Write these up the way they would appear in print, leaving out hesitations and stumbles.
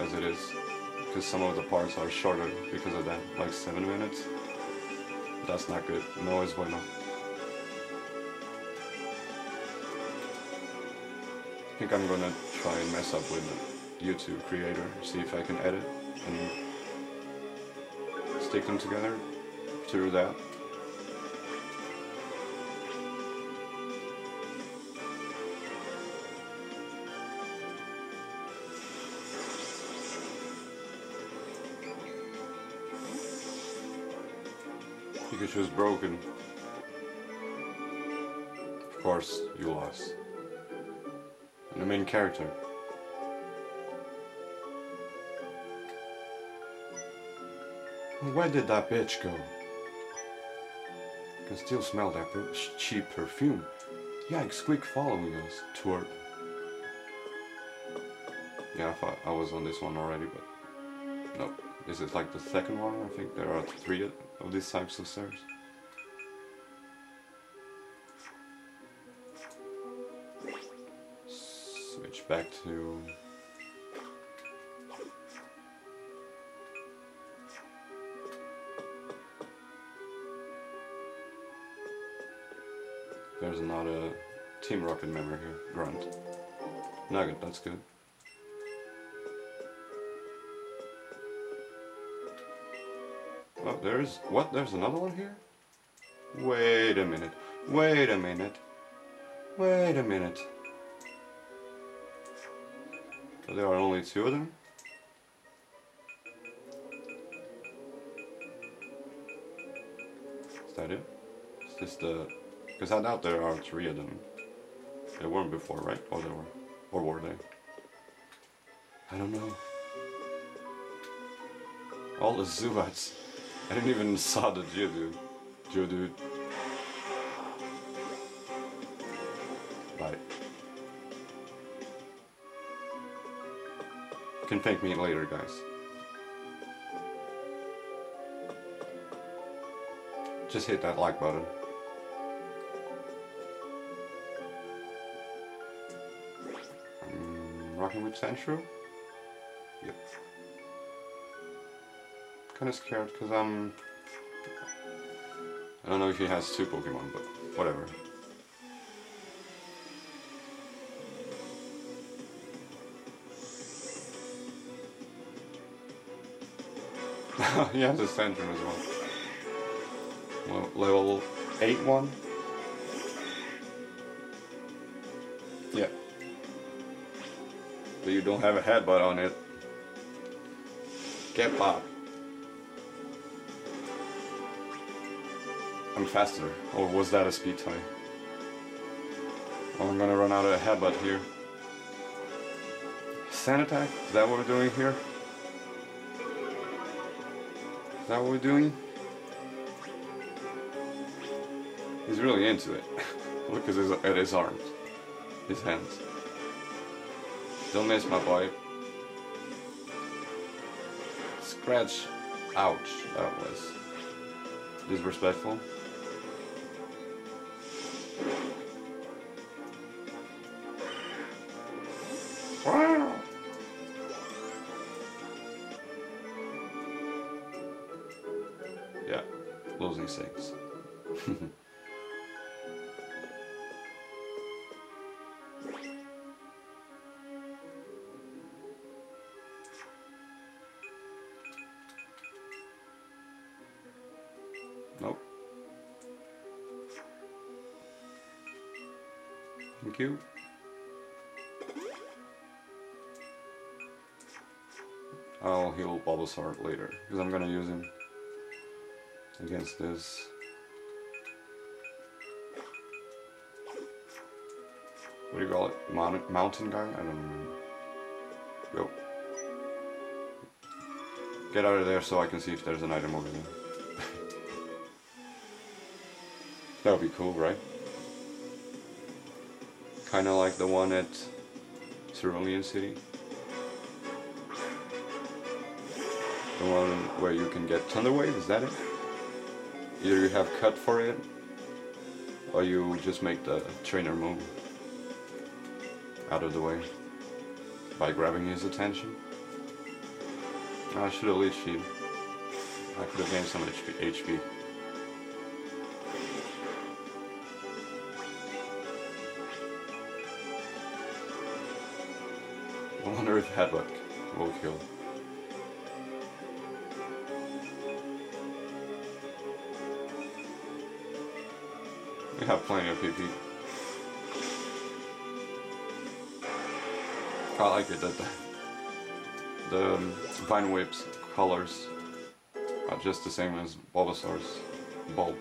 as it is, because some of the parts are shorter because of that, like 7 minutes. That's not good, no es bueno. I think I'm gonna try and mess up with the YouTube creator, see if I can edit and stick them together through that. Pikachu is broken. Of course, you lost. The main character. Where did that bitch go? I can still smell that cheap perfume. Yikes, quick following us, twerp. Yeah, I thought I was on this one already, but nope. This is like the second one, I think there are 3 of these types of stairs. Switch back to... There's not a Team Rocket member here, grunt. Nugget, that's good. Oh, there's... what? There's another one here? Wait a minute. Wait a minute. Wait a minute. So there are only 2 of them? Is that it? Is this the... because I doubt there are 3 of them. They weren't before, right? Oh, they were. Or were they? I don't know. All the Zubats. I didn't even saw the Geodude. Geodude. Bye. You can thank me later, guys. Just hit that like button. Rocking with Sandshrew? Yep. Kinda scared because I don't know if he has 2 Pokemon, but whatever. He has a Sandrum as well. Level 8 one? Yeah. But you don't have a headbutt on it. Get popped. I'm faster. Or was that a speed tie? Well, I'm gonna run out of a headbutt here. Sand attack? Is that what we're doing here? Is that what we're doing? He's really into it. Look at his arms. His hands. Don't miss, my boy. Scratch. Ouch. That was disrespectful. Yeah, losing 6. Nope. Thank you. I'll heal Bulbasaur later, because I'm gonna use him against this. What do you call it? Mountain guy? I don't remember. Go. Get out of there so I can see if there's an item over there. That would be cool, right? Kinda like the one at Cerulean City. The one where you can get Thunder Wave, is that it? Either you have cut for it, or you just make the trainer move out of the way by grabbing his attention. I should have leechied. I could have gained some HP. I wonder if Headbutt will kill. We have plenty of PP. I like it that the vinewhip's colors are just the same as Bulbasaur's bulb.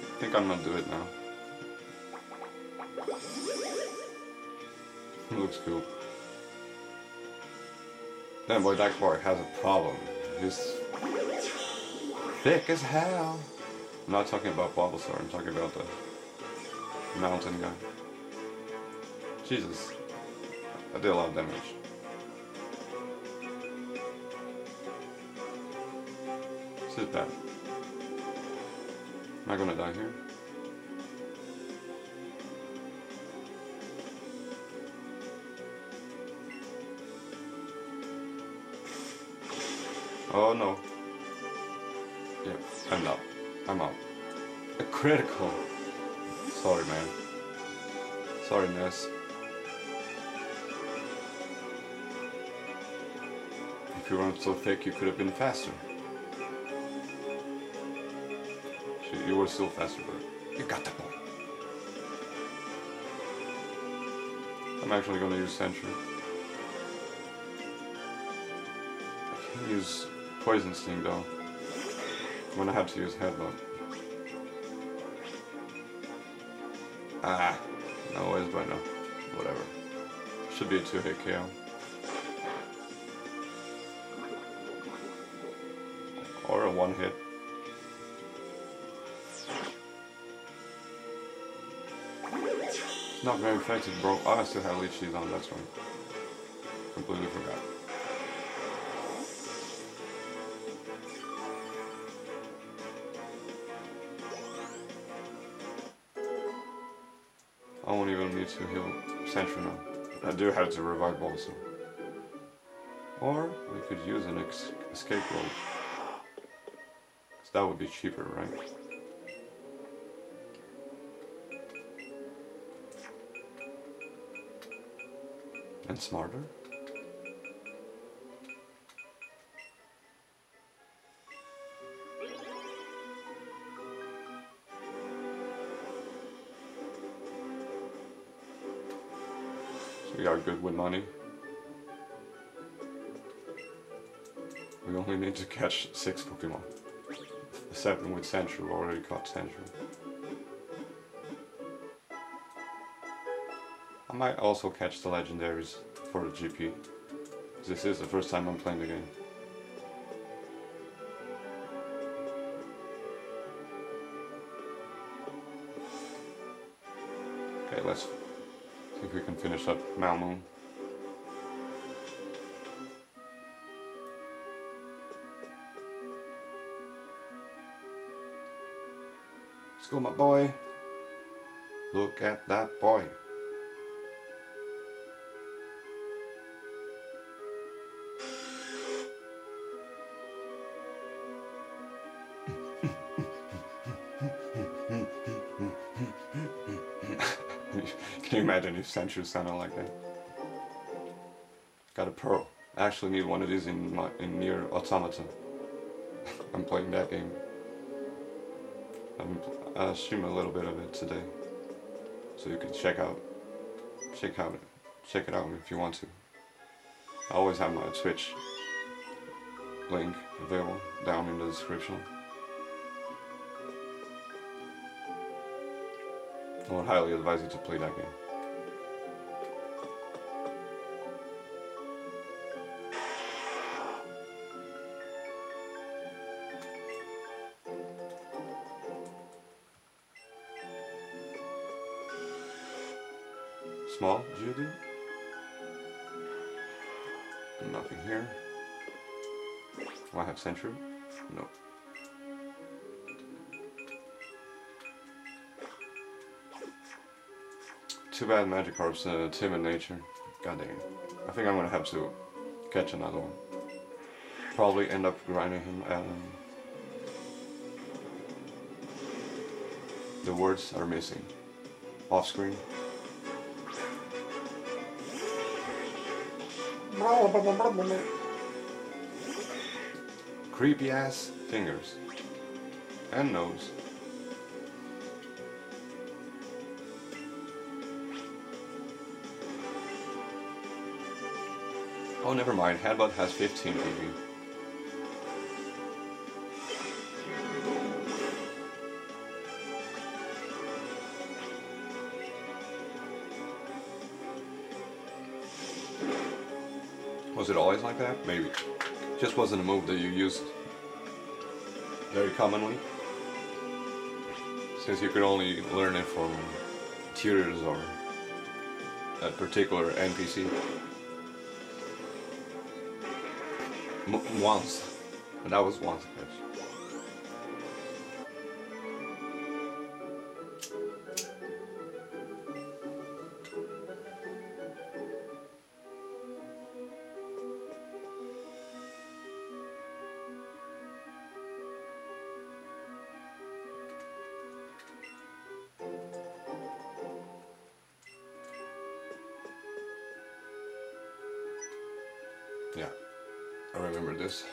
I think I'm gonna do it now. It looks cool. Then boy, that Clark has a problem. He's thick as hell. I'm not talking about Bulbasaur, I'm talking about the mountain guy. Jesus. I did a lot of damage. This is bad. Am I gonna die here? Oh no. Yep, I'm out. I'm out. A critical! Sorry, man. Sorry, Ness. If you weren't so thick, you could have been faster. You were still faster, but you got the point. I'm actually going to use Sentry. I can use poison sting though. I'm going to have to use Headbutt. Ah, no ways by now. Whatever. Should be a 2-hit KO. Or a 1-hit. Not very effective, bro. Oh, I still have leechies on, that's right. Completely forgot. I won't even need to heal Centrino. I do have to revive Bulbasaur. Or we could use an escape road. Because that would be cheaper, right? And smarter. So we are good with money. We only need to catch 6 Pokemon. 7 with Sandshrew, already caught Sandshrew. I might also catch the legendaries for a GP. This is the first time I'm playing the game. Okay, let's see if we can finish up Malmoon. Let's go, my boy. Look at that boy. Can you imagine if Sentry sounded like that? Got a pearl. I actually need one of these in near Automata. I'm playing that game. I stream a little bit of it today, so you can check it out if you want to. I always have my Twitch link available down in the description. I would highly advise you to play that game. Small Geodude. Nothing here. Do I have Sentry? No. Too bad Magikarp's timid nature. God dang it. I think I'm gonna have to catch another one. Probably end up grinding him out. The words are missing. Off screen. Creepy ass fingers. And nose. Oh, never mind. Headbutt has 15 EV. Was it always like that? Maybe. Just wasn't a move that you used very commonly, since you could only learn it from tutors or that particular NPC. Once, and that was once, guys. Yeah. I remember this.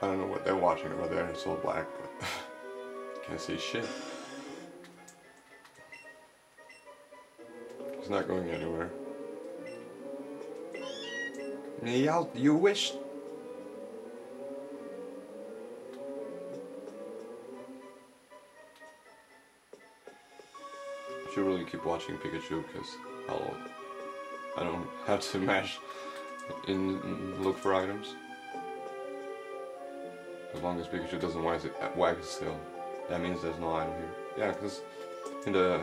I don't know what they're watching over there, it's all black, but can't see shit. It's not going anywhere. Meow, you wish. I really keep watching Pikachu because I don't have to mash and look for items. As long as Pikachu doesn't wag his tail, that means there's no item here. Yeah, because in the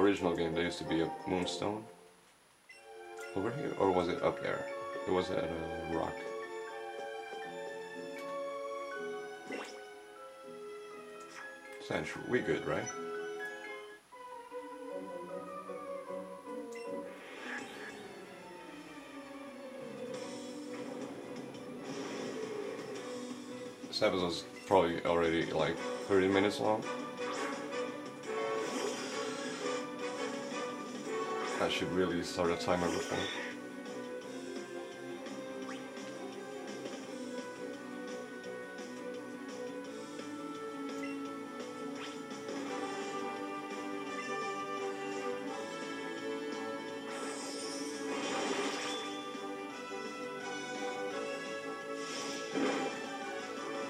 original game there used to be a moonstone over here, or was it up there? It was at a rock. Sentry, we good, right? This episode's probably already like 30 minutes long. I should really start a timer before.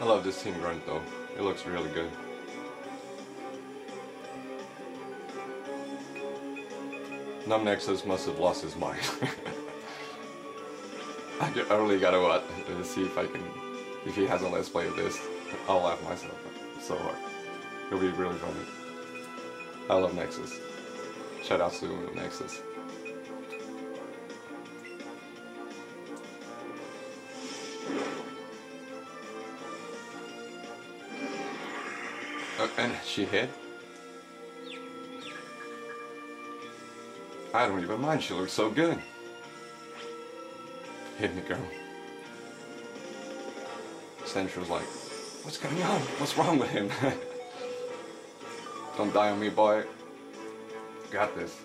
I love this team grunt though, it looks really good. NumbNexus must have lost his mind. I really gotta see if he has a let's play of this. I'll laugh myself so hard. It'll be really funny. I love Nexus. Shout out to Nexus. And she hit. I don't even mind, she looks so good. Hit me, girl. Sentry's like, what's going on? What's wrong with him? Don't die on me, boy. Got this.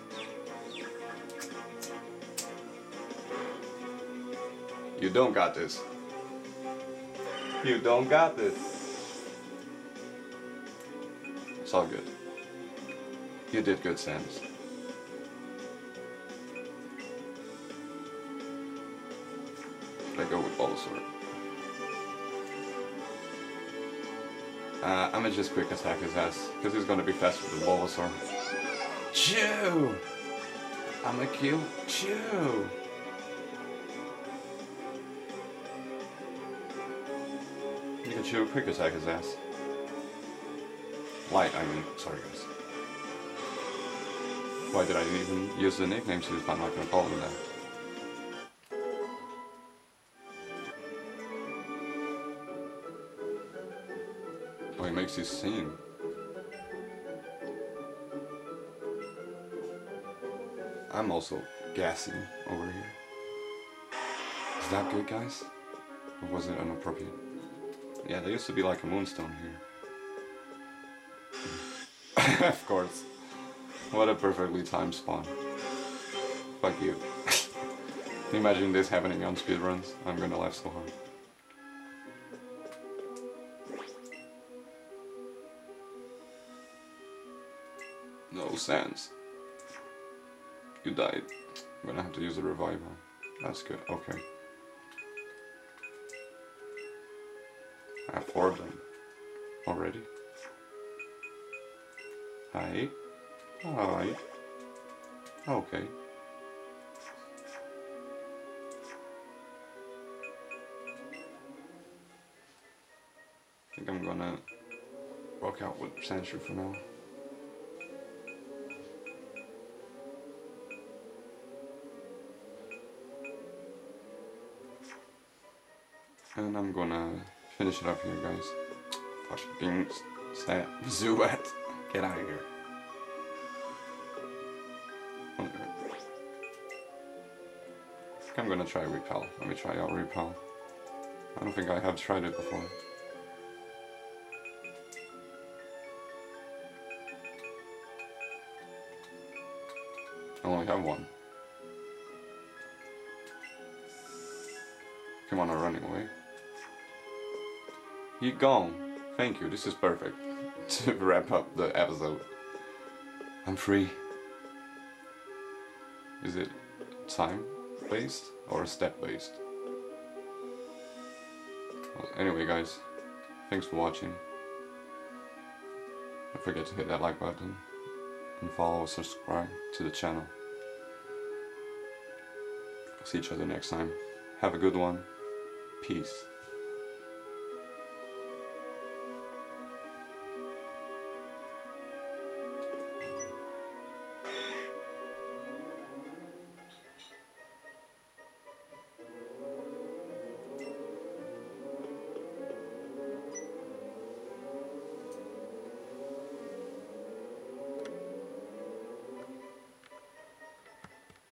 You don't got this. You don't got this. It's all good. You did good, Samus. Should I go with Bulbasaur? I'm gonna just quick attack his ass, because he's gonna be faster than Bulbasaur. Chew! I'm gonna kill Chew! You can Chew quick attack his ass. Light, I mean, sorry guys. Why did I even use the nickname since I'm not gonna call him that? he makes his scene. I'm also gassing over here. Is that good, guys? Or was it inappropriate? Yeah, there used to be like a moonstone here. Of course. What a perfectly timed spawn. Fuck you. Imagine this happening on speedruns. I'm gonna laugh so hard. No sense. You died. I'm gonna have to use a revival. That's good. Okay. I have 4 of them. Already? Hi. Hi. Okay. I think I'm gonna rock out with Sandshrew for now. And I'm gonna finish it up here, guys. Fucking Zubat. Get out of here. I think I'm gonna try repel. Let me try out repel. I don't think I have tried it before. I only have 1. Come on, I'm running away. You're gone. Thank you, this is perfect to wrap up the episode. I'm free. Is it time-based or step-based? Well, anyway, guys, thanks for watching. Don't forget to hit that like button and follow or subscribe to the channel. See each other next time. Have a good one. Peace.